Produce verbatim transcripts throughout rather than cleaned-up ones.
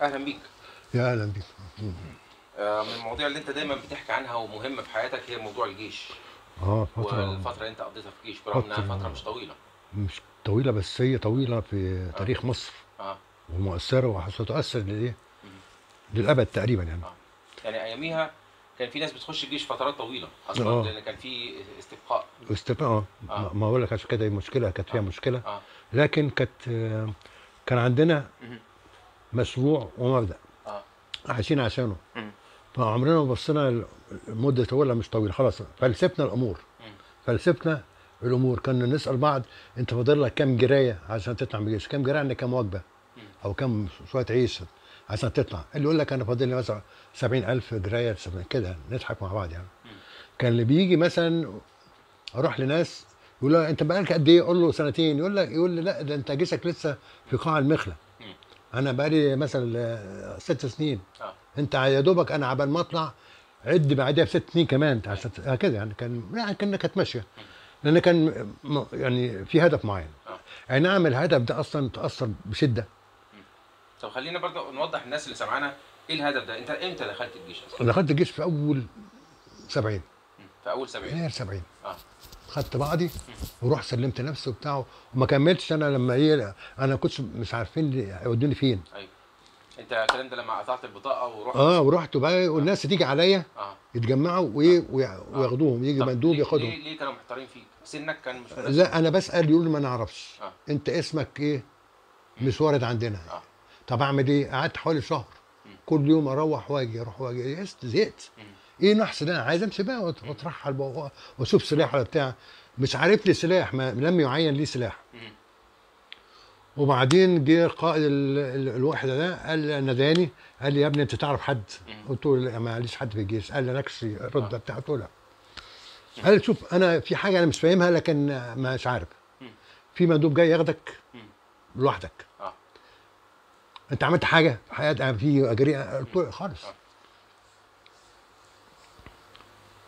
اهلا بيك. يا اهلا بيك. من المواضيع اللي انت دايما بتحكي عنها ومهمه في حياتك هي موضوع الجيش. اه فتره والفتره اللي انت قضيتها في الجيش برغم انها فتره مش طويله. مش طويله بس هي طويله في تاريخ آه. مصر. اه ومؤثره وهتتاثر للايه؟ للابد تقريبا يعني. آه. يعني اياميها كان في ناس بتخش الجيش فترات طويله اصلا آه. لان كان في استبقاء. استبقاء اه, آه. ما اقول لك عشان كده مشكله كانت فيها آه. مشكله آه. لكن كانت كان عندنا مشروع ومبدا اه عايشين عشانه. فعمرنا ما بصينا مده طويله مش طويله، خلاص فلسفنا الامور. فلسفنا الامور كنا نسال بعض انت فاضل لك كام جرايه عشان تطلع من الجيش؟ كام جرايه يعني كام وجبه؟ او كام شويه عيش عشان تطلع؟ اللي يقول لك انا فاضل لي مثلا سبعين ألف جرايه كده، نضحك مع بعض يعني. كان اللي بيجي مثلا اروح لناس يقول له انت بقالك قد ايه؟ اقول له سنتين، يقول لك يقول لي لا ده انت جيشك لسه في قاع المخله. انا بقالي مثلا ست سنين. آه. انت يا دوبك انا عبال ما اطلع عد بعديها بست سنين كمان عشان هكذا يعني. كان يعني كانت ماشيه لان كان يعني في هدف معين. آه. اي نعم الهدف ده اصلا تاثر بشده. طب خلينا برضه نوضح للناس اللي سمعانا ايه الهدف ده؟ انت امتى دخلت الجيش اصلا؟ دخلت الجيش في اول سبعين. في اول سبعين؟ ايه سبعين. اه خدت بعضي ورحت سلمت نفسي وبتاع وما كملتش. انا لما ايه انا كنتش مش عارفين هيودوني فين. ايوه انت الكلام ده لما قطعت البطاقه ورحت. اه ورحت بقى والناس تيجي عليا آه. يتجمعوا وايه آه. وياخدوهم. يجي مندوب ياخدهم. ليه ليه كانوا محتارين فيك؟ سنك كان مش مناسب؟ لا انا بسال يقولوا ما نعرفش. آه. انت اسمك ايه؟ مش وارد عندنا. آه. طب اعمل ايه؟ قعدت حوالي شهر م. كل يوم اروح واجي اروح واجي زهقت. ايه نحس ده؟ عايز امشي بقى واترحل واشوف سلاح ولا بتاع. مش عارف لي سلاح، ما لم يعين لي سلاح. وبعدين جه قائد الوحده ده قال ناداني قال لي يا ابني انت تعرف حد؟ قلت له لا ماليش حد في الجيش. قال لي مالكش رده بتاع؟ قلت له لا. قال شوف انا في حاجه انا مش فاهمها لكن مش عارف. في مندوب جاي ياخدك لوحدك. انت عملت حاجه في حياتك في جريئه؟ قلت له خالص.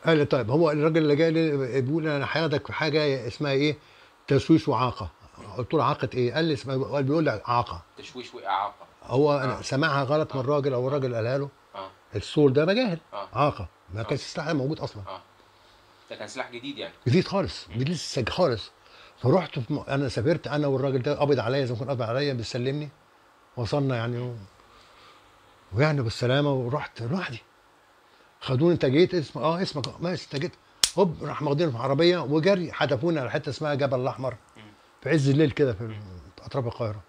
قال لي طيب هو الراجل اللي جاي لي بيقول انا هاخدك في حاجه اسمها ايه؟ تشويش وعاقه. قلت له عاقه ايه؟ قال لي اسمها قال بيقول لي اعاقه. تشويش واعاقه. هو آه. انا سامعها غلط آه. من الراجل او الراجل قالها له. اه السور ده مجاهل. آه. عاقه ما كانش السلاح ده موجود اصلا. اه ده كان سلاح جديد يعني. جديد خالص، جديد خالص. فرحت م... انا سافرت انا والراجل ده قبض عليا زي ما كان قبض عليا بيسلمني. وصلنا يعني و... ويعني بالسلامه ورحت لوحدي. خدوني انت جيت اسمك اه اسمك ماشي انت جيت هوب راح ماخديني في عربيه وجري حدفونا على حته اسمها جبل الاحمر في عز الليل كده في اطراف القاهره.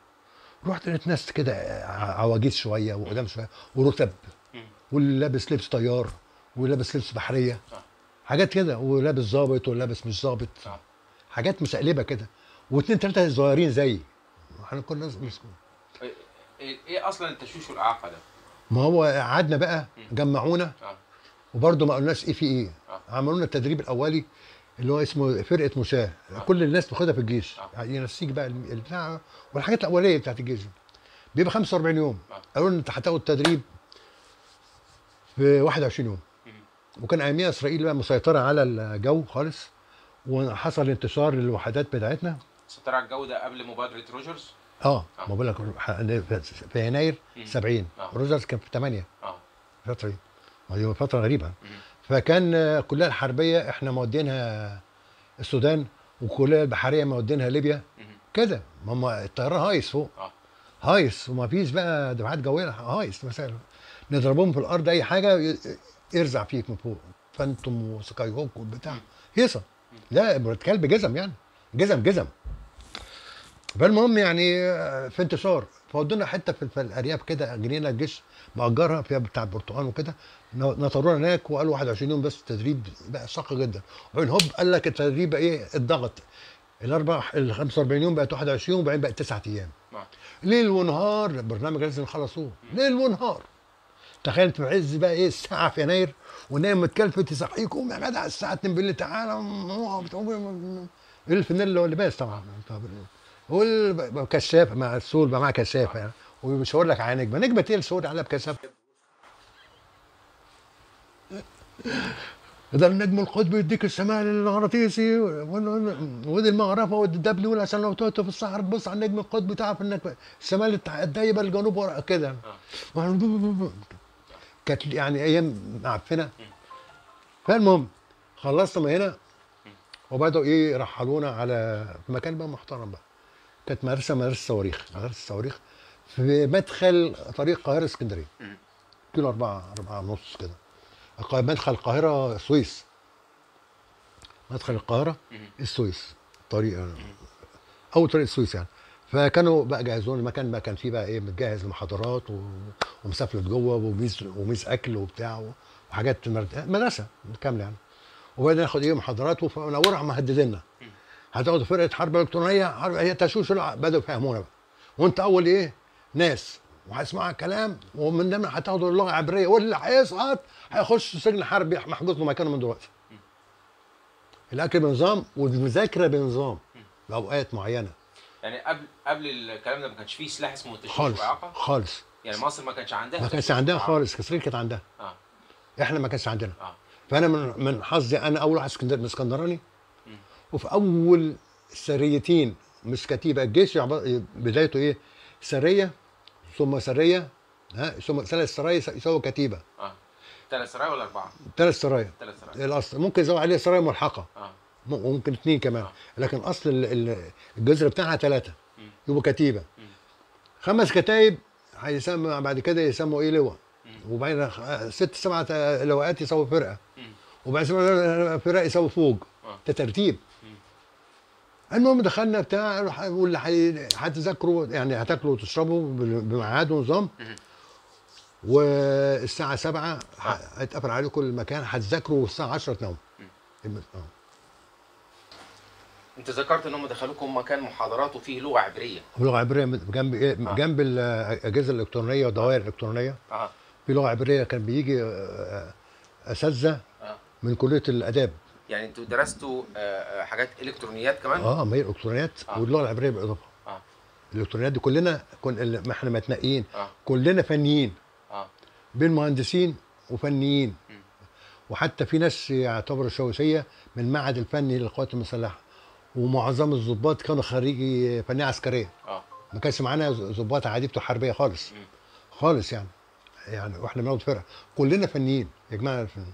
رحت لقيت ناس كده عواجيز شويه وقدام شويه ورتب واللي لابس لبس طيار واللي لابس لبس بحريه حاجات كده ولابس ظابط ولابس مش ظابط حاجات مشقلبه كده واثنين ثلاثه صغيرين زيي. احنا كنا مسكون ايه اصلا التشويش والاعاقه ده؟ ما هو قعدنا بقى جمعونا وبرضه ما قلناش ايه في ايه؟ آه. عملوا لنا التدريب الاولي اللي هو اسمه فرقه مشاه، آه. كل الناس بتاخدها في الجيش، آه. ينسيك بقى البتاع والحاجات الاوليه بتاعت الجيش بيبقى خمسة وأربعين يوم، آه. قالوا لنا انت هتاخد تدريب في واحد وعشرين يوم. م. وكان اياميها اسرائيل بقى مسيطره على الجو خالص وحصل انتشار للوحدات بتاعتنا. مسيطره على الجو ده قبل مبادره روجرز؟ اه ما بقول لك في يناير سبعين، آه. روجرز كان في ثمانية اه فتره دي فترة غريبة. فكان الكلية الحربية احنا مودينها السودان والكلية البحرية مودينها ليبيا كده. ما هم الطيران هايص فوق. هايص وما فيش بقى دفعات جوية هايص مثلا نضربهم في الأرض أي حاجة يرزع فيك من فوق فانتوم وسكاي هوك والبتاع هيصة. لا بتكلب جزم يعني جزم جزم. فالمهم يعني في انتشار فودونا حته في الارياف كده جنينه الجيش مأجرها فيها بتاع البرتقال وكده نطرونا هناك وقالوا واحد وعشرين يوم بس تدريب بقى شاق جدا. وبعدين هوب قال لك التدريب بقى ايه؟ الضغط الاربع ال خمسة وأربعين يوم بقت واحد وعشرين وبعدين بقت تسعة ايام. ليل ونهار برنامج لازم نخلصوه ليل ونهار. تخيل انت في عز بقى ايه الساعه في يناير ونايم متكلفت يصحيك قوم يا جدع الساعه اتنين بالليل تعالى الفنان اللي هو لباس طبعا والكشاف مع السور بقى معاه كشافه يعني ومش هقول لك على نجمه، نجمه ايه اللي سود عليها بكشافه؟ هذا النجم القطبي يديك الشمال المغناطيسي ودي المغرفه ودي الدبل ولا، عشان لو تهت في الصحراء تبص على النجم القطبي تعرف انك الشمال الدايب الجنوب ورا كده. كانت يعني ايام معفنه. فالمهم خلصنا من هنا وبداوا ايه يرحلونا على مكان بقى محترم بقى. كانت مدرسه مدرسه الصواريخ، مدرسه الصواريخ في مدخل طريق القاهره اسكندريه. كيلو أربعة أربعة ونص كده. مدخل القاهره السويس. مدخل القاهره السويس طريق اول طريق السويس يعني. فكانوا بقى جهزون المكان بقى، كان فيه بقى ايه متجهز محاضرات ومسافره جوه وميز وميز اكل وبتاع وحاجات مدرسه كامله يعني. وبعدين ناخد ايه محاضرات ونورها مهددنا. هتاخدوا فرقه حرب الكترونيه، حرب هي تشويش. بداوا يفهمونا بقى، وانت اول ايه ناس وهتسمع كلام، ومن ضمنها هتاخدوا اللغه العبريه، واللي هيسقط هيخش سجن حربي محجوز له مكانه من دلوقتي. الاكل بنظام والمذاكره بنظام باوقات معينه. يعني قبل قبل الكلام ده ما كانش فيه سلاح اسمه تشويش واعاقه خالص. يعني مصر ما كانش عندها ما كانش عندها خالص. اسرائيل كانت عندها، اه احنا ما كانش عندنا. اه فانا من من حظي انا اول واحد اسكندراني، وفي اول سريتين مش كتيبه الجيش بدايته ايه سريه ثم سريه، ها ثم ثلاث سرايا يساوي كتيبه. اه ثلاث سرايا ولا اربعه؟ ثلاث سرايا. ثلاث سرايا الاصل، ممكن يزود عليه سرايا ملحقه. اه ممكن اثنين كمان. آه. لكن اصل الجذر بتاعها ثلاثه يبقى كتيبه. مم. خمس كتايب هيسمى بعد كده يسموا ايه لواء، وبعدين ست سبعه لواءات يساوي فرقه، وبعدين سبعه فرق يساوي فوج. آه. تترتيب. المهم دخلنا بتاع واللي هتذاكروا يعني هتاكلوا وتشربوا بميعاد ونظام، والساعة سبعة هيتقفل عليكم المكان، هتذاكروا والساعة عشرة تناموا. أنت ذكرت إن هم دخلوكم مكان محاضرات وفيه لغة عبرية. لغة عبرية جنب آه. جنب الأجهزة الإلكترونية والدوائر الإلكترونية. آه. في لغة عبرية كان بيجي أساتذة آه. من كلية الآداب. يعني انتوا درستوا حاجات الكترونيات كمان؟ اه ما هي الالكترونيات آه. واللغه العبريه بالاضافه. اه الالكترونيات دي كلنا كن... ما احنا متنقيين. آه. كلنا فنيين. اه بين مهندسين وفنيين. م. وحتى في ناس يعتبروا شاوشيه من المعهد الفني للقوات المسلحه، ومعظم الضباط كانوا خريجي فنيه عسكريه. اه ما كانش معانا ضباط عادي بتوع حربيه خالص. م. خالص يعني يعني واحنا بناخد فرقه كلنا فنيين يا جماعه. الفنيين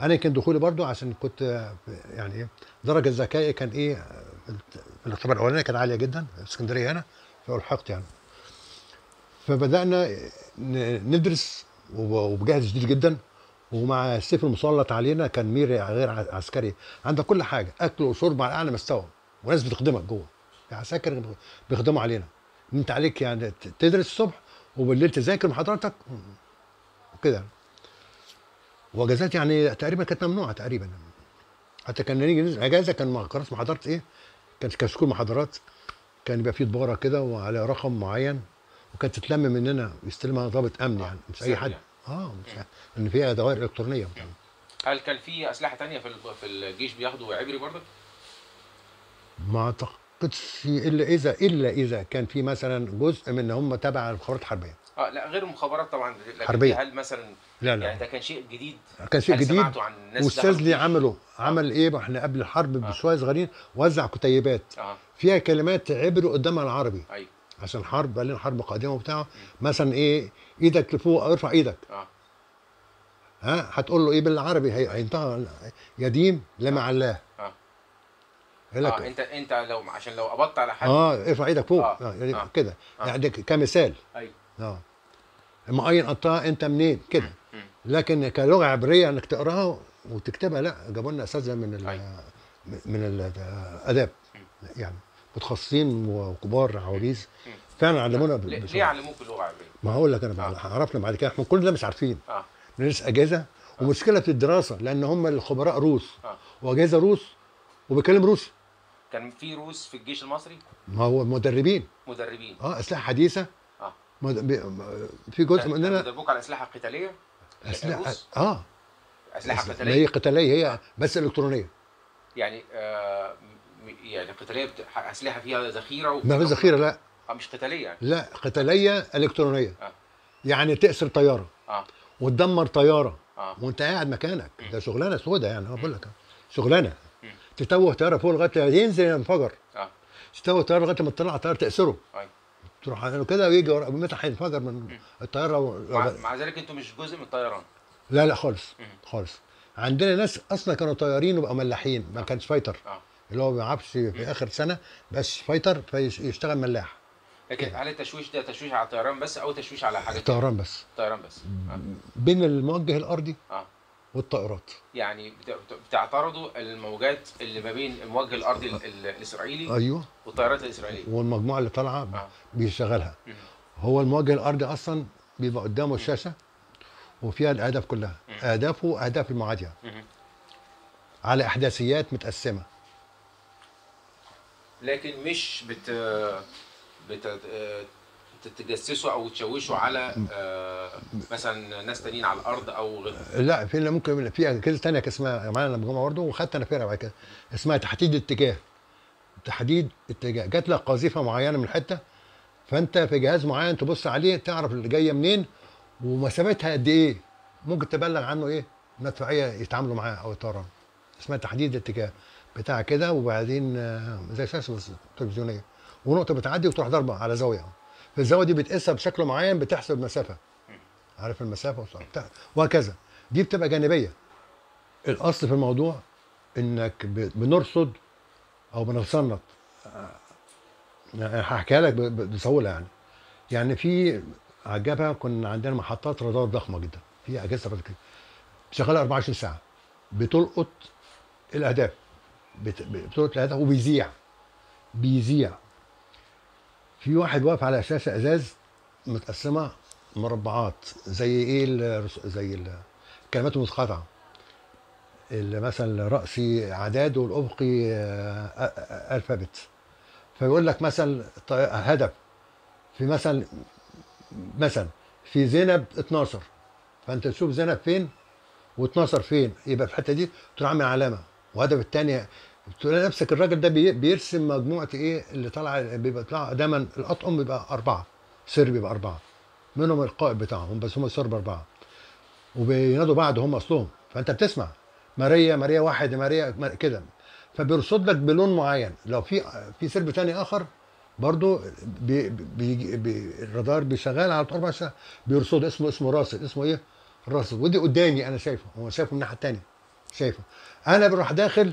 انا كان دخولي برضو عشان كنت يعني ايه درجه ذكائي كان ايه في الاختبار الاولاني كانت عاليه جدا في اسكندريه هنا، فالحقت يعني. فبدانا ندرس وبجهد شديد جدا، ومع السيف المسلط علينا كان ميري غير عسكري عندك كل حاجه، اكل وشرب على اعلى مستوى، وناس بتخدمك جوه عساكر بيخدموا علينا. انت عليك يعني تدرس الصبح وبالليل تذاكر محاضراتك وكده. واجازات يعني تقريبا كانت ممنوعه تقريبا، حتى كان نيجي اجازه كان خلاص محاضره ايه كانت كشكول محاضرات، كان يبقى في طباره كده وعلى رقم معين، وكانت تتلم مننا يستلمها ضابط امن يعني مش اي حد. اه ان فيها دوائر الكترونيه. هل كان في اسلحه ثانيه في في الجيش بياخدوا عبري برضك؟ ما اعتقدش الا اذا الا اذا كان في مثلا جزء من ان هم تبع الخبرات الحربيه. اه لا غير المخابرات طبعا حربيه. هل مثلا لا لا يعني ده كان شيء جديد؟ كان شيء جديد. والاستاذ لي عمله عمل ايه احنا قبل الحرب بشويه صغيرين، وزع كتيبات آه. فيها كلمات عبري قدامها العربي. ايوه عشان حرب قال لنا حرب قديمه وبتاع. مثلا ايه ايدك لفوق ارفع ايدك. اه ها هتقول له ايه بالعربي هينطقها يديم لمع الله. اه اه انت انت لو عشان لو قبضت على حد اه ارفع ايدك فوق. آه. آه. يعني آه. كده آه. يعني كمثال. ايوه اه المعين قطعها انت منين كده. لكن كلغه عبريه انك تقراها وتكتبها لا، جابوا لنا اساتذه من ال من الاداب يعني متخصصين وكبار عواجيز فعلا علمونا. ليه علموك اللغه العبريه؟ ما هقول لك انا عرفنا بعد كده احنا كل ده مش عارفين. اه بندرس اجازه ومشكله في الدراسه لان هم الخبراء روس واجازه روس وبيتكلم روسي. كان في روس في الجيش المصري؟ ما هو مدربين مدربين اه اسلحه حديثه. في جزء مننا بيدربوك على الاسلحه القتاليه؟ اسلحه اه اسلحه قتاليه. هي قتاليه هي بس الكترونيه يعني آه يعني قتاليه بت... اسلحه فيها ذخيره و... ما فيش ذخيره لا آه مش قتاليه يعني. لا قتاليه الكترونيه. آه. يعني تأسر طياره. آه. وتدمر طياره. آه. آه. وانت قاعد مكانك، ده شغلانه سودة يعني. انا بقول لك شغلانه تتوه طياره فوق لغايه ينزل ينفجر، اه تتوه طياره لغايه ما تطلع طياره تأسره، ايوه تروح له كده ويجي ورا متى هينفجر من الطياره و... مع... مع ذلك انتوا مش جزء من الطيران. لا لا خالص خالص. عندنا ناس اصلا كانوا طيارين وبقوا ملاحين، ما كانش فايتر، آه. اللي هو ما يعرفش في اخر سنه بس فايتر فيشتغل ملاح. لكن هل التشويش ده تشويش على الطيران بس او تشويش على حاجه؟ طيران بس. طيران بس. آه. بين الموجه الارضي اه والطائرات. يعني بتعترضوا الموجات اللي ما بين الموجه الارضي الاسرائيلي ايوه والطائرات الاسرائيليه والمجموعه اللي طالعه آه. بيشغلها. م. هو الموجه الارضي اصلا بيبقى قدامه الشاشه وفيها الاهداف كلها، م. اهدافه واهداف المعاديه على احداثيات متقسمه. لكن مش بت بتتجسسوا او تشوشوا على مثلا ناس تانيين على الارض او غيره؟ لا، في ممكن في اجهزه ثانيه اسمها معانا مجموعه برضه، وخدت انا فيها بعد كده اسمها تحديد اتجاه. تحديد اتجاه، جات لك قذيفه معينه من حته، فانت في جهاز معين تبص عليه تعرف اللي جايه منين ومسافتها قد ايه، ممكن تبلغ عنه ايه مدفعيه يتعاملوا معاه او الطيران. اسمها تحديد اتجاه بتاع كده، وبعدين زي شاشه تلفزيونيه ونقطه بتعدي وتروح ضربه على زاويه، في الزاويه دي بتقيسها بشكل معين، بتحسب مسافه، عارف المسافه وهكذا. دي بتبقى جانبيه. الاصل في الموضوع انك بنرصد او بنتصنط. هحكيها لك بسهوله يعني. يعني في على الجبهه كنا عندنا محطات رادار ضخمه جدا، في اجهزه شغاله أربعة وعشرين ساعه بتلقط الاهداف، بتلقط الاهداف وبيذيع بيذيع. في واحد واقف على شاشه ازاز متقسمه مربعات زي ايه ال زي ال الكلمات المتقاطعه، اللي مثلا راسي اعداد والافقي الفابت، فيقول لك مثلا هدف في مثلا مثلا في زينب اتناشر، فانت تشوف زينب فين و12 فين، يبقى في الحته دي تروح عامل علامه، وهدف الثانيه تلاقي نفسك الراجل ده بيرسم مجموعه ايه اللي طالعه، بيبقى طالعه دايما الاطقم بيبقى اربعه، سر بيبقى اربعه، منهم القائد بتاعهم بس هم السر باربعه، وبينادوا بعض هم اصلهم، فانت بتسمع ماريا ماريا واحد ماريا كده، فبيرصد لك بلون معين. لو في في سرب ثاني اخر برضه بي بي بي الرادار بيشغال على اربع ساعات بيرصد، اسمه اسمه راصد، اسمه ايه؟ الراصد، ودي قدامي انا شايفه، هو شايفه من الناحيه الثانيه شايفه، انا بروح داخل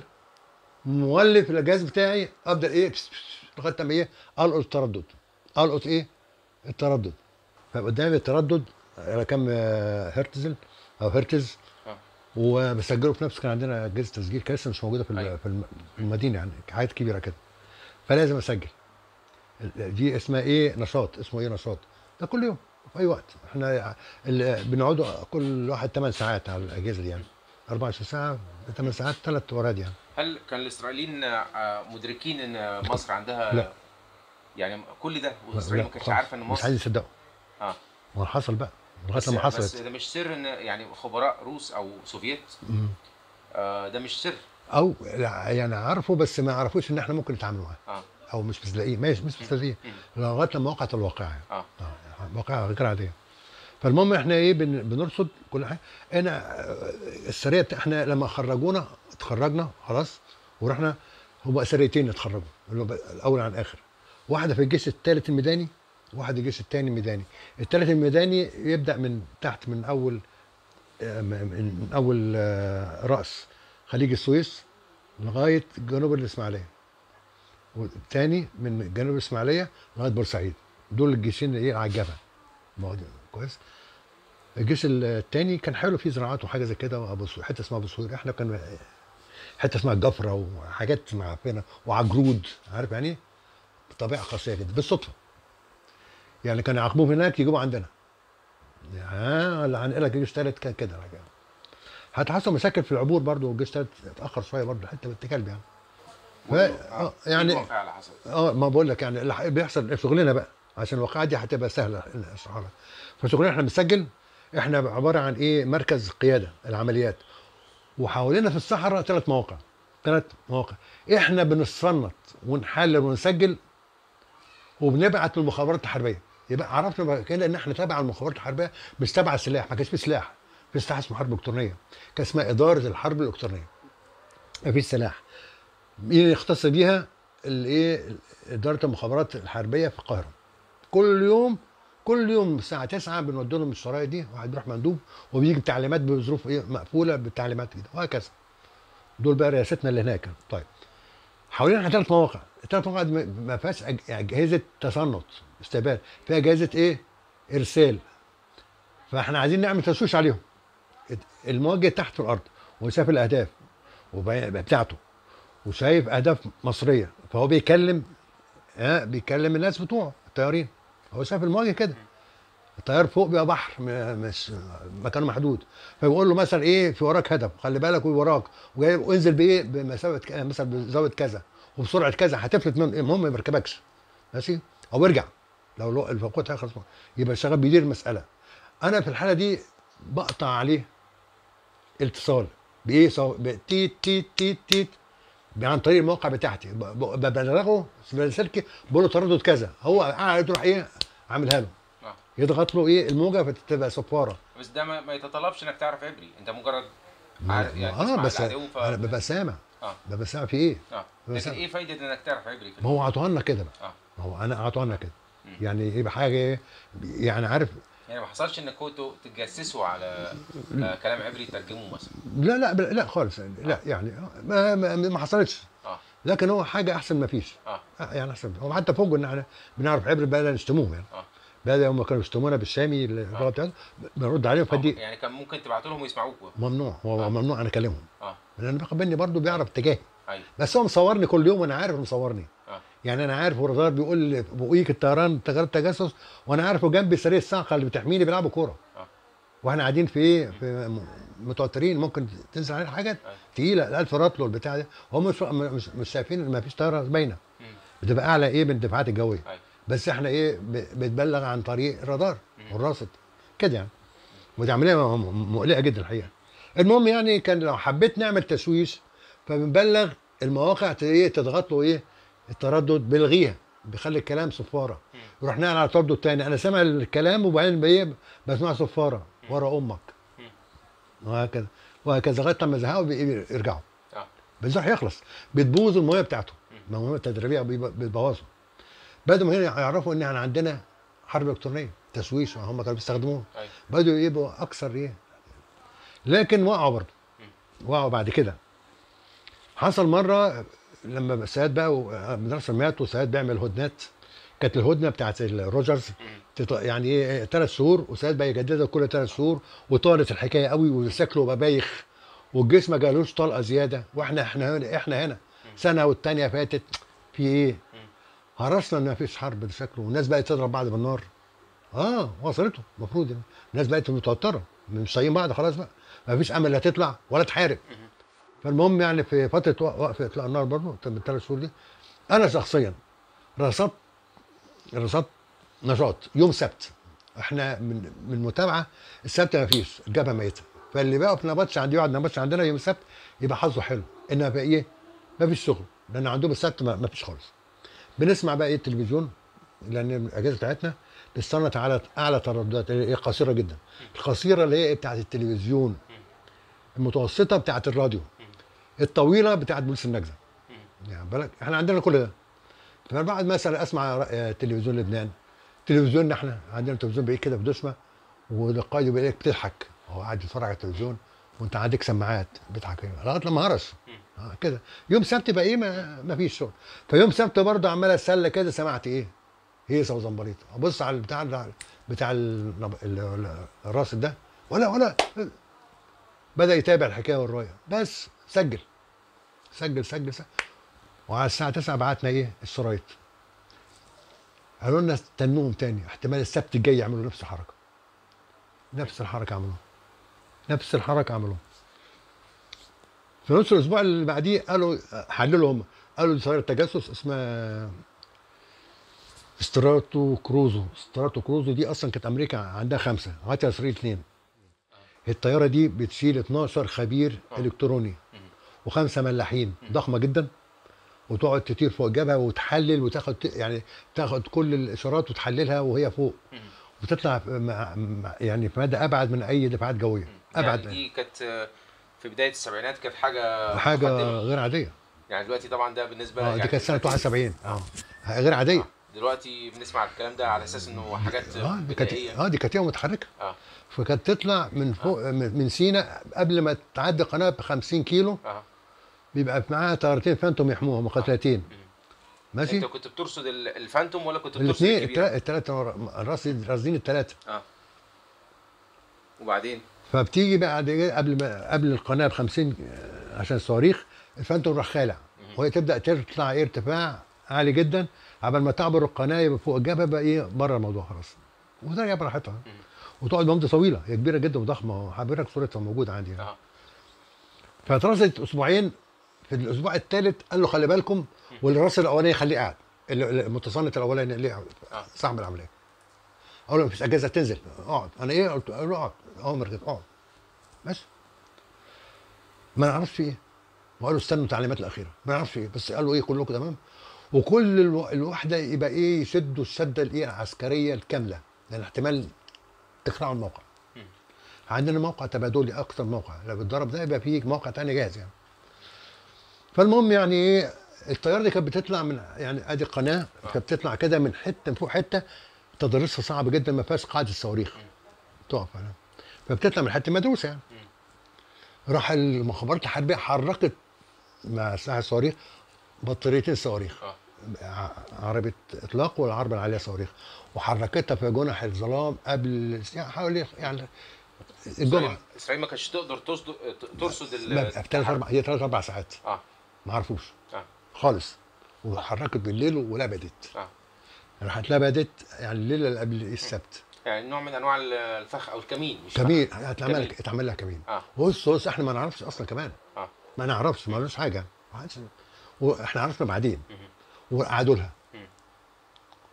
مولف الجهاز بتاعي ابدا ايه لغايه ما ايه القط التردد، القط ايه التردد، فقدامي التردد على كام هرتز او هرتز وبسجله في نفسي. كان عندنا اجهزه تسجيل كان لسه مش موجوده في في المدينه يعني، حاجات كبيره كده، فلازم اسجل. دي اسمها ايه نشاط، اسمه ايه نشاط، ده كل يوم في اي وقت، احنا بنقعدوا كل واحد ثمان ساعات على الاجهزه دي يعني، أربعة وعشرين ساعه ثمان ساعات ثلاث وراد يعني. هل كان الاسرائيليين مدركين ان مصر عندها لا. يعني كل ده واسرائيل ما كانتش عارفه ان مصر؟ مش عايزين يصدقوا. اه ما حصل بقى لغايه لما حصلت. بس ده مش سر ان يعني خبراء روس او سوفييت آه ده مش سر، او يعني عرفوا بس ما عرفوش ان احنا ممكن نتعامل معاه، اه او مش مصدقين، مش مصدقين لغايه لما وقعت الواقعه. اه اه واقعه غير عاديه. فالمهم احنا ايه بنرصد كل حاجه. انا السريه بتاع احنا لما خرجونا اتخرجنا خلاص ورحنا، هما سريتين اتخرجوا الاول عن الاخر، واحده في الجيش الثالث الميداني، واحد الجيش الثاني الميداني. الثالث الميداني يبدا من تحت من اول من اول راس خليج السويس لغايه جنوب الاسماعيليه، والثاني من جنوب الاسماعيليه لغايه بورسعيد. دول الجيشين اللي ايه على الجبهه كويس. الجيش الثاني كان حلو فيه زراعات وحاجه زي كده، وابو حته اسمها ابو سهير، احنا كان حته اسمها الجفره وحاجات معفنه وعجرود، عارف يعني طبيعه قاسيه جدا بالصدفه يعني، كانوا يعاقبوهم هناك يجيبوا عندنا. اه اللي هنقلك الجيش الثالث كان كده، هتحصل مشاكل في العبور برضه، والجيش الثالث اتاخر شويه برضه حته بنت كلب يعني. ف... اه يعني اه ما بقول لك يعني اللي بيحصل شغلنا بقى، عشان الواقعه دي هتبقى سهله الاشعار. فشغلنا احنا بنسجل، احنا عباره عن ايه مركز قياده العمليات، وحوالينا في الصحراء ثلاث مواقع، ثلاث مواقع احنا بنصنط ونحلل ونسجل وبنبعت للمخابرات الحربيه. يبقى عرفنا كده ان احنا تابع المخابرات الحربيه مش تابع السلاح، ما كانش في سلاح، في سلاح اسمه حرب الكترونيه، كان اسمها اداره الحرب الالكترونيه. مفيش سلاح. مين اللي يختص بيها؟ الايه؟ اداره المخابرات الحربيه في القاهره. كل يوم كل يوم الساعه تسعة بنودوا لهم الشرايط دي، واحد بيروح مندوب وبيجي بتعليمات بظروف ايه مقفوله بالتعليمات كده وهكذا. دول بقى رئاستنا اللي هناك. طيب حوالينا احنا ثلاث مواقع، الثلاث مواقع ما فيهاش اجهزه تسنط استقبال، فيها اجهزه ايه؟ ارسال. فاحنا عايزين نعمل تسويش عليهم. الموجه تحت في الارض وشاف الاهداف بتاعته وشايف اهداف مصريه، فهو بيكلم ها بيكلم الناس بتوعه الطيارين. هو شاف الموجه كده، الطيار فوق بيبقى بحر مش مكانه محدود، فبيقول له مثلا ايه في وراك هدف، خلي بالك وراك وجايب وانزل بايه بمسافه مثلا بزاويه كذا وبسرعه كذا، هتفلت المهم ما يركبكش ماشي، او ارجع لو الفقود هيخلص، يبقى الشغل بيدير المساله. انا في الحاله دي بقطع عليه اتصال بايه؟ تيت تيت تيت تيت عن طريق الموقع بتاعتي، ببلغه سلكي بقول له تردد كذا، هو قاعد يروح ايه عاملها له آه. يضغط له ايه الموجه فتبقى صفاره. بس ده ما يتطلبش انك تعرف عبري، انت مجرد عارف يعني اه بس ف... انا ببقى سامع اه ببقى سامع في ايه؟ اه لكن ايه فايده انك تعرف عبري؟ ما هو عطوها لنا كده بقى آه. هو انا عطوها لنا كده م. يعني ايه بحاجه يعني عارف يعني ما حصلش انكم انتوا تتجسسوا على كلام عبري ترجموه مثلا؟ لا لا لا خالص يعني آه. لا يعني ما, ما حصلتش آه. لكن هو حاجه احسن ما فيش آه. يعني احسن، هو حتى فوق ان احنا بنعرف عبري بقى لا نشتموه يعني آه. بقى هم كانوا يشتمونا بالشامي اللغه بتاعتهم بنرد عليهم فدي آه. يعني كان ممكن تبعتوا لهم ويسمعوكوا؟ ممنوع، هو آه. ممنوع انا اكلمهم اه لان بقى بيني برضه بيعرف اتجاهي آه. بس هو مصورني كل يوم وانا عارف مصورني آه. يعني انا عارف هو صغير بيقول بقيك الطيران تجارب تجسس، وانا عارفه جنبي سرير الصعقه اللي بتحميني بيلعبوا كوره آه. واحنا قاعدين في ايه؟ في متوترين، ممكن تنزل علينا حاجات آه. تقيله، الالف رطل والبتاع ده، هم مش مش شايفين ما فيش طياره باينه آه. بتبقى اعلى ايه من الدفاعات الجويه آه. بس احنا ايه بنتبلغ عن طريق الرادار آه. والراصد كده يعني، ودي عمليه مقلقه جدا الحقيقه. المهم يعني كان لو حبيت نعمل تسويش فبنبلغ المواقع ايه تضغط له ايه التردد، بلغيها بيخلي الكلام صفاره. يروح نقل على التردد تاني، انا سامع الكلام وبعدين بسمع صفاره ورا امك وهكذا وهكذا لغايه لما يزهقوا بيرجعوا اه بيزهق يخلص، بتبوظ المويه بتاعته، المويه التدريبيه بتبوظها. بدأوا هنا يعرفوا ان احنا عندنا حرب الكترونيه تسويش، هم كانوا بيستخدموها، بدأوا يبقوا اكثر ايه، لكن وقعوا برضه، وقعوا بعد كده. حصل مره لما السيد بقى مدرسه مات وسيد بيعمل هدنات، كانت الهدنه بتاعت الروجرز يعني ايه ثلاث شهور، وسيد بقى يجددها كل ثلاث شهور، وطالت الحكايه قوي وشكله بقى بايخ والجسم ما جالوش طلقه زياده، واحنا احنا هنا احنا هنا سنه والثانيه فاتت في ايه؟ هرسنا ان ما فيش حرب بشكله، والناس بقت تضرب بعض بالنار. اه وصلته المفروض يعني، الناس بقت متوتره مش طايقين بعض خلاص بقى، ما فيش امل لا تطلع ولا تحارب. فالمهم يعني في فتره وقف اطلاق النار برضه بالثلاث شهور دي، انا شخصيا رصدت رصدت نشاط يوم سبت، احنا من من متابعه السبت ما فيش، الجبهه ميته، فاللي بقى في نبطش عندي يقعد نبطش عندنا يوم السبت يبقى حظه حلو انها بقى ايه ما فيش شغل، لان عندهم السبت ما فيش خالص. بنسمع بقى ايه التلفزيون، لان الاجهزه بتاعتنا بتستنى على اعلى ترددات ايه قصيره جدا، القصيره اللي هي بتاعت التلفزيون، المتوسطه بتاعت الراديو، الطويله بتاعت بوليس النجزه. يعني بالك احنا عندنا كل ده. فانا بعد مثلا اسمع تلفزيون لبنان، تلفزيوننا احنا عندنا تلفزيون بعيد كده في دشمه، والقايد يبقى لك بتضحك، هو قاعد يتفرج على التلفزيون وانت عندك سماعات بتضحك لغايه لما هرس اه كده. يوم سبت بقى ايه ما فيش شغل، فيوم سبت برضه عمال اتسلى كده، سمعت ايه؟ هيصه وزمبريط، ابص على بتاع بتاع الراصد ده ولا ولا بدا يتابع الحكايه والرايه، بس سجل سجل سجل سجل. وعلى الساعة تسعة بعتنا ايه الشرايط، قالوا لنا استنوهم تاني احتمال السبت الجاي يعملوا نفس الحركة، نفس الحركة عملوها نفس الحركة عملوها في نص الأسبوع اللي بعديه. قالوا حللوا هم، قالوا دي طائرة تجسس اسمها ستراتو كروزو، ستراتو كروزو دي أصلا كانت أمريكا عندها خمسة، دلوقتي إسرائيل اثنين. الطيارة دي بتشيل اثناشر خبير إلكتروني وخمسه ملاحين، ضخمه جدا، وتقعد تطير فوق الجبهه وتحلل وتاخد يعني تاخد كل الاشارات وتحللها وهي فوق، وتطلع يعني في مدى ابعد من اي دفاعات جويه. ابعد يعني. دي كانت في بدايه السبعينات كانت حاجه حاجه مقدمة. غير عاديه يعني. دلوقتي طبعا ده بالنسبه اه دي كانت سنه واحد وسبعين اه غير عاديه. دلوقتي بنسمع الكلام ده على اساس انه حاجات اه دي كانت اه دي كانت متحركه اه فكانت تطلع من فوق آه. من سينا قبل ما تعدي القناه ب خمسين كيلو اه بيبقى معاها طيارتين فانتوم يحموها مقاتلتين آه. ماشي. انت كنت بترصد الفانتوم ولا كنت بترصد الاثنين؟ الثلاثه راصدين الثلاثه اه وبعدين فبتيجي بعد قبل ما قبل القناه ب خمسين عشان الصواريخ الفانتوم راح خالع وهي تبدا تطلع ايه ارتفاع عالي جدا قبل ما تعبر القناه يبقى فوق الجبهه بقى ايه بره الموضوع خلاص وترجع براحتها وتقعد مده طويله هي كبيره جدا وضخمه حضرتك صورتها موجوده عندي يعني. فاترصدت اسبوعين في الاسبوع الثالث قال له خلي بالكم والراس الاولاني خليه قاعد المتصنت الاولاني اللي صاحب العمليه اقول له مفيش اجازه تنزل اقعد انا ايه قلت له اقعد اقوم مركز اقعد بس ما نعرفش في ايه وقالوا استنوا التعليمات الاخيره ما نعرفش في ايه بس قالوا ايه كلكم تمام وكل الوحده يبقى ايه يسدوا السده الايه العسكريه الكامله لان احتمال تخلعوا الموقع عندنا موقع تبادلي اكثر موقع لو بتضرب ده يبقى فيه موقع ثاني جاهز يعني فالمهم يعني ايه الطياره دي كانت بتطلع من يعني ادي القناه كانت بتطلع كده من حته من فوق حته تدريسها صعب جدا ما فيهاش قاعده الصواريخ تقف يعني فبتطلع من حته مدروسه يعني راح المخابرات الحربيه حركت مع سلاح الصواريخ بطاريتين صواريخ عربيه اطلاق والعربه العاليه صواريخ وحركتها في جنح الظلام قبل يعني حوالي يعني الجمعه اسرائيل ما كانتش تقدر ترصد ترصد ثلاث اربع هي ثلاث اربع ساعات اه ما عرفوش اه خالص وحركت بالليل ولا بدت اه راحت لا بدت يعني الليله اللي قبل السبت يعني نوع من انواع الفخ او الكمين مش كمين هتعمل اتعمل لها كمين اه بص بص احنا ما نعرفش اصلا كمان اه ما نعرفش ما لناش حاجه واحنا عرفنا بعدين وقعدوا لها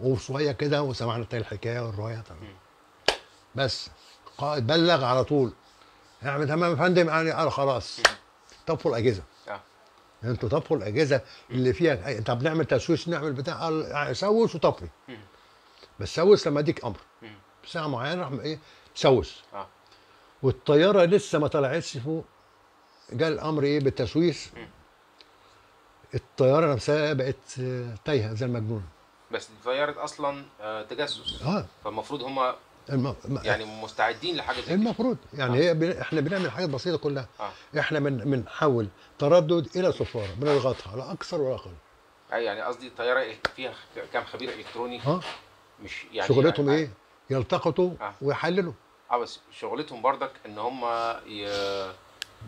وشويه كده وسمعنا تاني الحكايه والروايه بس قائد بلغ على طول يعني تمام يا فندم يعني قال خلاص طفوا الاجهزه اه انتوا طفوا الاجهزه اللي فيها طب نعمل تسويس نعمل بتاع قال سوس وطفي بس سوس لما اديك امر ساعه معينه راح ايه سوس اه والطياره لسه ما طلعتش فوق جاء الامر ايه بالتسويس الطياره نفسها بقت تايهه زي المجنونه بس اتغيرت اصلا تجسس اه فالمفروض هم الم... يعني مستعدين لحاجه زي المفروض يعني آه. هي ب... احنا بنعمل حاجات بسيطه كلها آه. احنا بنحول من... تردد الى صفاره بنضغطها لا اكثر ولا اقل يعني قصدي الطياره فيها كام خبير الكتروني اه مش يعني شغلتهم يعني... ايه؟ يلتقطوا آه. ويحللوا اه بس شغلتهم بردك ان هم ي...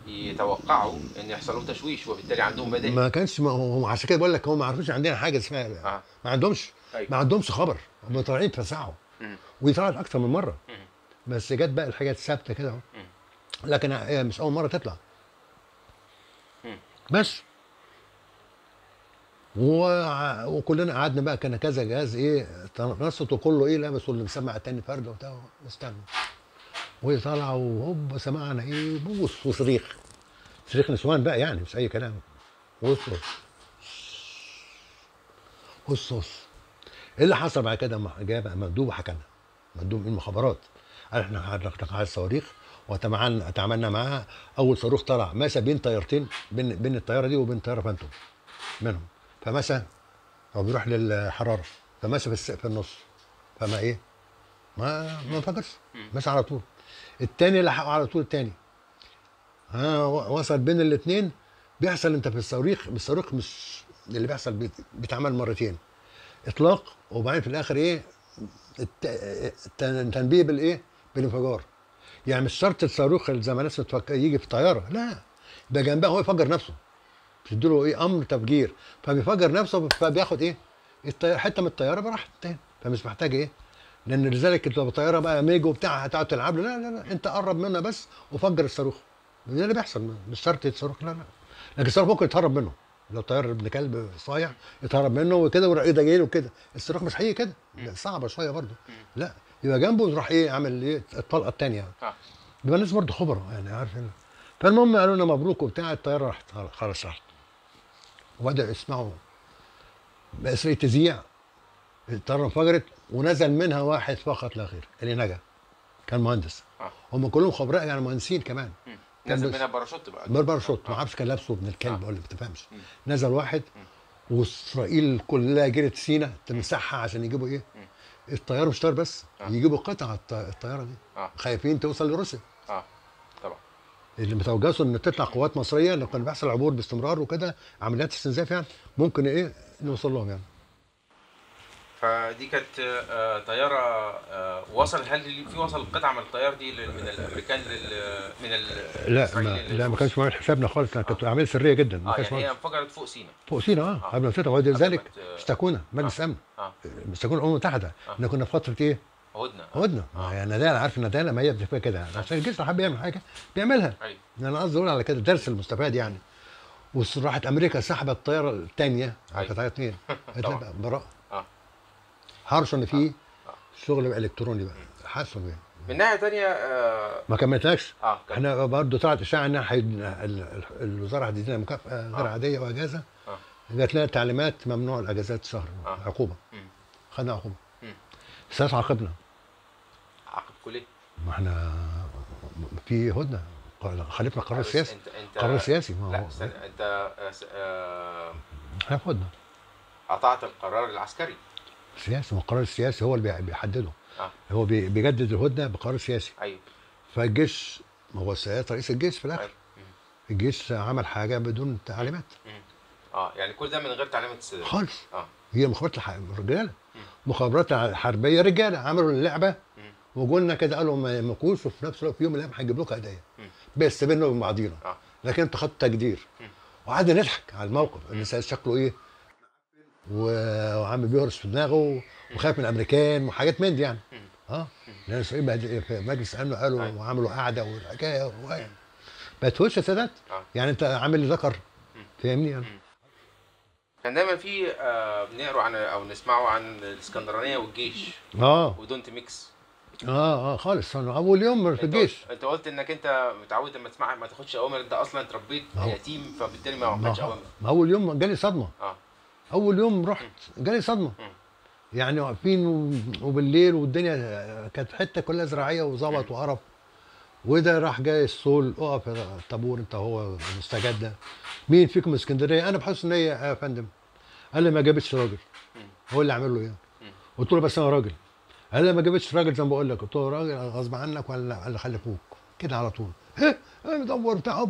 يتوقعوا ان يحصل لهم تشويش وبالتالي عندهم بدائل ما كانش ما هم عشان كده بقول لك هم ما عرفوش عندنا حاجه اسمها آه. ما عندهمش أيوه. ما عندهمش خبر هم طالعين يتفسعوا ودي طلعت اكتر من مره بس جت بقى الحاجات ثابته كده اهو لكن هي مش اول مره تطلع بس وكلنا قعدنا بقى كان كذا جهاز ايه تنصته كله ايه لابس واللي مسمع التاني فرده وبتاع واستنوا وهي طالعه وهوب سمعنا ايه بوص وصريخ صريخ نسوان بقى يعني مش اي كلام وص وص وص ايه اللي حصل بعد كده؟ جاء بقى مندوب وحكى لنا مندوب المخابرات قال احنا حركنا على الصواريخ وتعاملنا معاها اول صاروخ طلع مسا بين طيارتين بين بين الطياره دي وبين طياره فانتوم منهم فمسا هو بيروح للحراره فمسا في النص فما ايه؟ ما ما انفجرش مسا على طول الثاني لحقه على طول الثاني ها وصل بين الاثنين بيحصل انت في الصواريخ بالصاروخ مش اللي بيحصل بيتعمل مرتين اطلاق وبعدين في الاخر ايه تنبيه بالايه بالانفجار يعني مش شرط الصاروخ زي ما الناس يجي في طياره لا ده جنبها هو يفجر نفسه بتديله ايه امر تفجير فبيفجر نفسه فبياخد ايه حته من الطياره براحته تاني فمش محتاج ايه لان لذلك انت الطياره بقى ميجو بتاعها هتقعد تلعب له لا لا لا انت قرب منها بس وفجر الصاروخ ده اللي بيحصل مش شرط الصاروخ لا لا لكن الصاروخ ممكن يتهرب منه لو طيار ابن كلب صايع يتهرب منه وكده وراح ايده جاي له كده الصاروخ مش هيجي كده صعبه شويه برضه لا يبقى جنبه وراح ايه عامل ايه الطلقه الثانيه اه بيبقى الناس برضه خبره يعني عارفين فالمهم قالوا لنا مبروك وبتاع الطياره راحت خلاص راحت وبداوا يسمعوا باسرائيل تذيع الطياره انفجرت ونزل منها واحد فقط لا غير اللي نجا كان مهندس. آه. هم كلهم خبراء يعني مهندسين كمان. مم. نزل منها باراشوت بقى. باراشوت آه. ما اعرفش كان لابسه ابن الكلب آه. ولا ما تفهمش. نزل واحد مم. واسرائيل كلها جرت سينا تمسحها عشان يجيبوا ايه؟ مم. الطياره مش طيار بس آه. يجيبوا قطع الطياره دي آه. خايفين توصل لروسيا. اه طبعا. اللي متوجسوا ان تطلع قوات مصريه لو كان بيحصل عبور باستمرار وكده عمليات استنزاف يعني ممكن ايه نوصل لهم يعني. فدي كانت طياره وصل هل في وصل قطعه من الطيار دي من الامريكان لل من ال لا ما لا ما كانش معمول حسابنا خالص كانت عمليه سريه جدا ما كانش معمول. اه يعني هي انفجرت فوق سينا فوق سينا اه قبل ما تفتح وبعد ذلك اشتكونا مجلس امن اشتكونا الامم المتحده احنا كنا في فتره ايه؟ هدنه هدنه اه يعني ندال عارف ان ندال ما هي بتبقى كده عشان الجيش لو حب يعمل حاجه بيعملها انا قصدي اقول على كده الدرس المستفاد يعني وراحت امريكا سحبت الطياره الثانيه كانت اثنين براءه حرصوا ان في آه. شغل الكتروني بقى حاسوا بيه من ناحيه ثانيه آه ما كملتلكش آه احنا برضه طلعت اشاعه انها الوزاره هتدينا مكافاه غير آه. عاديه واجازه آه. جات لنا تعليمات ممنوع الاجازات شهر آه. عقوبه خدنا عقوبه ساعات عاقبنا عاقبكم ليه؟ ما احنا في هدنه خالفنا قرار سياسي قرار سياسي ما لا سن... انت آه... احنا في هدنه قطعت القرار العسكري سياسي ما القرار السياسي هو اللي بيحدده آه. هو بيجدد الهدنه بقرار سياسي ايوه فالجيش ما هو سيادة رئيس الجيش في الاخر أيوة. الجيش عمل حاجه بدون تعليمات اه يعني كل ده من غير تعليمات السادات خالص اه هي مخابرات رجاله مخابرات حربيه رجاله عملوا اللعبه وجولنا كده قالوا ما يهمكوش وفي نفس الوقت في يوم من الايام هنجيب لكم هدايا بيستبنوا من بعضينا آه. لكن انتوا خدتوا تجدير وقعدنا نضحك على الموقف ان شكله ايه وعم بيهرس في دماغه وخايف من الامريكان وحاجات من دي يعني اه لان اسرائيل في مجلس الامن قالوا أيوة. وعملوا قعده والحكايه ما تهوش يا سادات آه. يعني انت عامل اللي ذكر فاهمني يعني كان دايما في آه بنقروا عن او نسمعوا عن الاسكندرانيه والجيش اه ودونت ميكس اه اه خالص انا اول يوم في الجيش انت قلت انك انت متعود لما تسمع ما تاخدش اوامر انت اصلا اتربيت يتيم فبالتالي ما خدتش اوامر اول يوم جالي صدمه اه أول يوم رحت جالي صدمة يعني واقفين وبالليل والدنيا كانت حتة كلها زراعية وظبط وقرف وده راح جاي الصول أقف يا الطابور أنت هو المستجد ده مين فيكم من اسكندرية أنا بحس إن هي يا فندم قال لي ما جابتش راجل هو اللي عامل له إيه قلت له بس أنا راجل قال لي ما جابتش راجل زي ما بقول لك قلت له راجل غصب عنك ولا اللي خلفوك كده على طول ها دور بتاع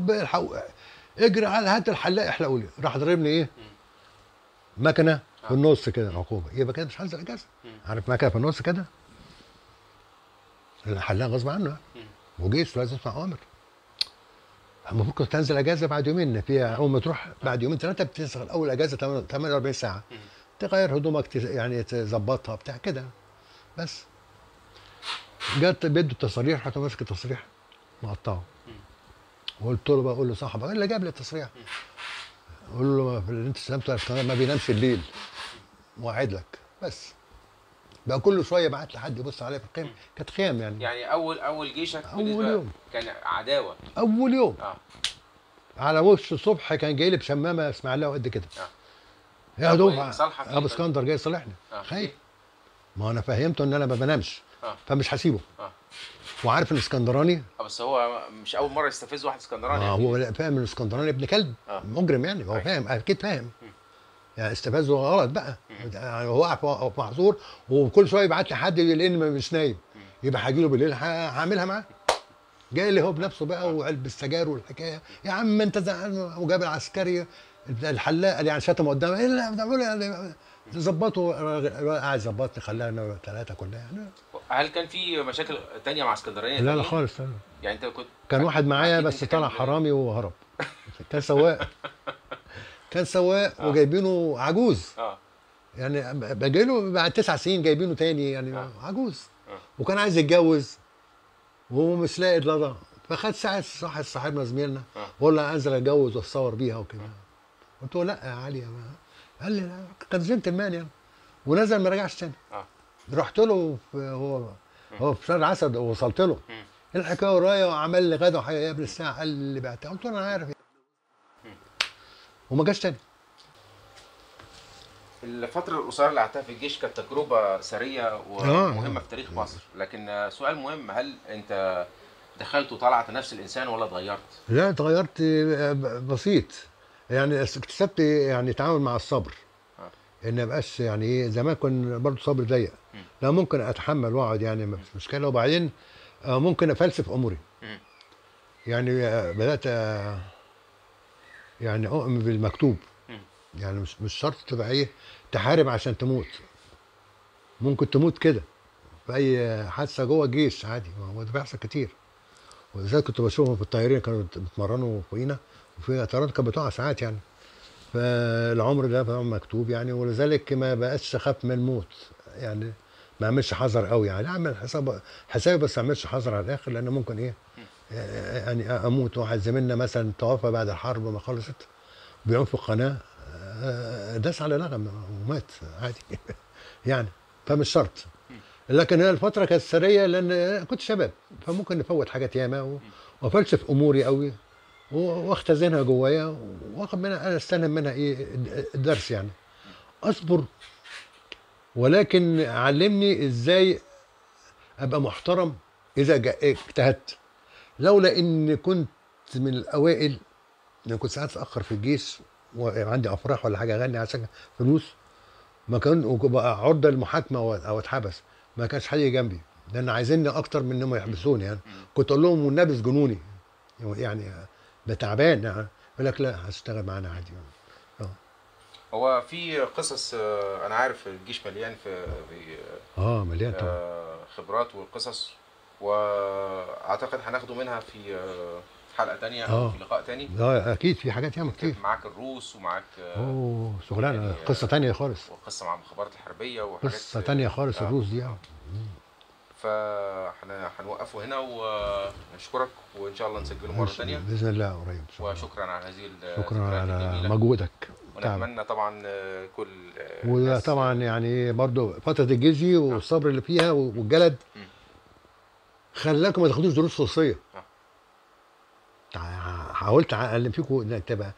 اجري على هات الحلاق احلقوا لي راح ضربني إيه مكنه آه. في النص كده العقوبه يبقى كده مش هنزل اجازه عارف مكنه في النص كده الحلاق غصب عنه وجيش لازم يسمع اوامر المفروض كنت تنزل اجازه بعد يومين فيها اول ما تروح بعد يومين ثلاثه بتشتغل اول اجازه ثمانية وأربعين ساعه مم. تغير هدومك يعني تظبطها بتاع كده بس جت بده تصريح حتى ماسك التصريح مقطعه وقلت له بقول له صاحبك اللي جاب لي التصريح مم. قول له انت سلمت ما بينامش الليل واعد لك بس بقى كل شويه بعت لحد يبص عليا في القيم كانت خيام يعني يعني اول اول جيشك اول يوم كان عداوه اول يوم اه على وش الصبح كان جاي لي بشمامه اسماعيليه وقد كده اه يا دوب ابو اسكندر جاي يصالحني آه. خايف ما انا فهمته ان انا ما بنامش آه. فمش هسيبه آه. وعارف الاسكندراني بس هو مش اول مره يستفز واحد اسكندراني اه هو يعني. فاهم الاسكندراني ابن كلب آه. مجرم يعني هو فاهم اكيد فاهم يعني استفزه غلط بقى يعني هو واقف محظور وكل شويه يبعت لي حد لان مش نايم يبقى هاجي له بالليل هعملها معاه جاي لي هو بنفسه بقى وعلب السجاير والحكايه يا عم انت زعلان وجاب العسكري الحلاق اللي يعني شتمه قدامه ايه اللي بتعمله يعني ظبطوا قاعد ظبطني خلاها انا ثلاثه كلها يعني هل كان في مشاكل ثانيه مع اسكندرانيه؟ لا لا خالص يعني, يعني انت كنت كان واحد معايا بس طلع حرامي وهرب كان سواق كان سواق آه. وجايبينه عجوز اه يعني باجي له بعد تسع سنين جايبينه تاني يعني آه. عجوز آه. وكان عايز يتجوز وهو مش لاقي لضا فخد ساعه صاحب صاحبنا زميلنا آه. وقال له انزل اتجوز واتصور بيها وكده آه. قلت له لا يا علي قال لي لا كان جنتلمان يعني ونزل ما رجعش تاني آه. رحت له هو هو في شهر عسل وصلت له الحكايه ورايا وعمل لي غدا وحاجه قبل الساعه قال لي بعتها قلت له انا عارف وما جاش تاني الفترة القصيرة اللي قعدتها في الجيش كانت تجربة سرية ومهمة في تاريخ مصر، لكن سؤال مهم، هل أنت دخلت وطلعت نفس الإنسان ولا اتغيرت؟ لا اتغيرت بسيط، يعني اكتسبت يعني التعامل مع الصبر. ان ما بقاش يعني ايه، زمان كان برضه صبر ضيق، لا ممكن اتحمل واقعد يعني ما فيش مشكله، وبعدين ممكن افلسف اموري. يعني بدات يعني اؤمن بالمكتوب، يعني مش مش شرط تبقى ايه تحارب عشان تموت، ممكن تموت كده في اي حادثه جوه الجيش عادي، هو ده بيحصل كتير. وزي كنت بشوفهم في الطيارين كانوا بيتمرنوا فوقينا، وفي طيارات كانت بتقع ساعات يعني. فالعمر ده طبعا مكتوب يعني، ولذلك ما بقاش اخاف من الموت، يعني ما اعملش حذر قوي، يعني اعمل حساب حسابي بس ما اعملش حذر على الاخر، لان ممكن ايه يعني اموت. واحد زميلنا مثلا توفى بعد الحرب ما خلصت، بيعوم في القناه داس على نغم ومات عادي يعني، فمش شرط. لكن هي الفتره كانت سريه لان كنت شباب، فممكن نفوت حاجات ياما وافلسف اموري قوي واختزنها جوايا، واخد منها انا استلهم منها ايه الدرس، يعني اصبر، ولكن علمني ازاي ابقى محترم اذا اجتهدت. لولا ان كنت من الاوائل، انا كنت ساعات اتاخر في الجيش وعندي افراح ولا حاجه اغني عشان فلوس، ما كان وبقى عرضه للمحاكمه او اتحبس، ما كانش حد جنبي، لان عايزيني اكتر من انهم يحبسوني. يعني كنت اقول لهم والنبي اسجنوني، يعني ده تعبان يعني، يقول لك لا هشتغل معانا عادي. اه هو في قصص، انا عارف الجيش مليان في اه مليان طبعا خبرات وقصص، واعتقد هناخده منها في حلقه ثانيه او في لقاء ثاني. اه اكيد في حاجات ياما كتير، معاك الروس ومعاك اوه شغلانه يعني قصه ثانيه خالص، وقصه مع المخابرات الحربيه وحاجات قصه ثانيه خالص. آه. الروس دي اه فاحنا هنوقفه هنا ونشكرك، وان شاء الله نسجله مره ثانيه باذن الله قريب. وشكرا على هذه شكرا على مجهودك، ونتمنى طبعا كل وطبعا يعني برضو فتره الجيزي والصبر اللي فيها والجلد خلاكم ما تاخدوش دروس خصوصيه. حاولت اعلم فيكم ان تبقى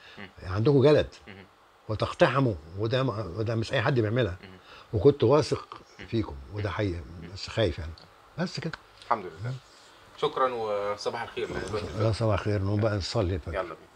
عندكم جلد وتقتحموا، وده وده مش اي حد بيعملها، وكنت واثق فيكم وده حقيقي، بس خايف يعني بس كده. الحمد لله. شكرا وصباح الخير. لا صباح الخير، نقوم بقى نصلي. يلا بينا.